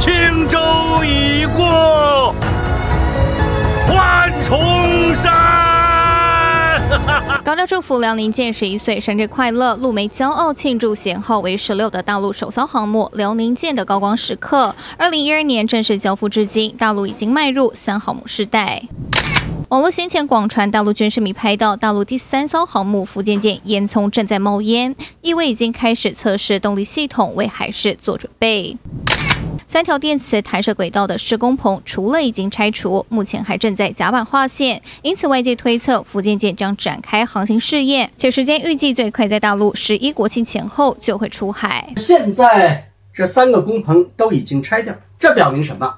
轻舟已过万重山。高调祝福辽宁舰11岁生日快乐！陆媒骄傲庆祝舷号为16的大陆首艘航母辽宁舰的高光时刻。2012年正式交付至今，大陆已经迈入3航母时代。 网络先前广传大陆军事迷拍到大陆第3艘航母福建舰烟囱正在冒烟，意味已经开始测试动力系统，为海试做准备。3条电磁弹射轨道的施工棚除了已经拆除，目前还正在甲板划线，因此外界推测福建舰将展开航行试验，且时间预计最快在大陆11国庆前后就会出海。现在这3个工棚都已经拆掉，这表明什么？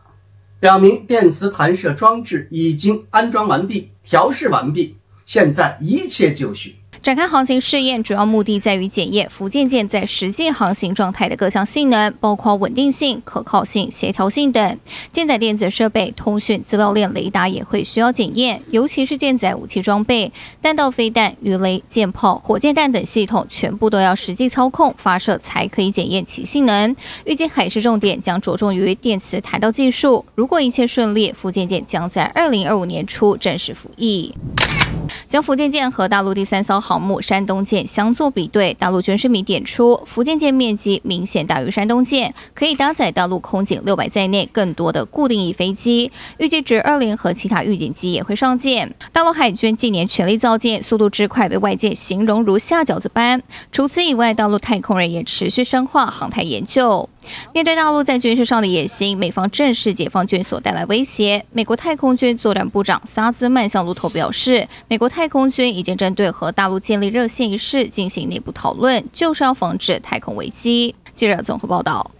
表明电磁弹射装置已经安装完毕、调试完毕，现在一切就绪。展开航行试验主要目的在于检验福建舰在实际航行状态的各项性能，包括稳定性、可靠性、协调性等。舰载电子设备、通讯、资料链、雷达也会需要检验，尤其是舰载武器装备、弹道飞弹、鱼雷、舰炮、火箭弹等系统，全部都要实际操控发射才可以检验其性能。预计海试重点将着重于电磁弹道技术。如果一切顺利，福建舰将在2025年初正式服役。 将福建舰和大陆第3艘航母山东舰相作比对，大陆军事迷点出，福建舰面积明显大于山东舰，可以搭载大陆空警600在内更多的固定翼飞机，预计直20和其他预警机也会上舰。大陆海军近年全力造舰，速度之快被外界形容如下饺子般。除此以外，大陆太空人也持续深化航太研究。 面对大陆在军事上的野心，美方正视解放军所带来威胁。美国太空军作战部长萨兹曼向路透表示，美国太空军已经针对和大陆建立热线一事进行内部讨论，就是要防止太空危机。记者综合报道。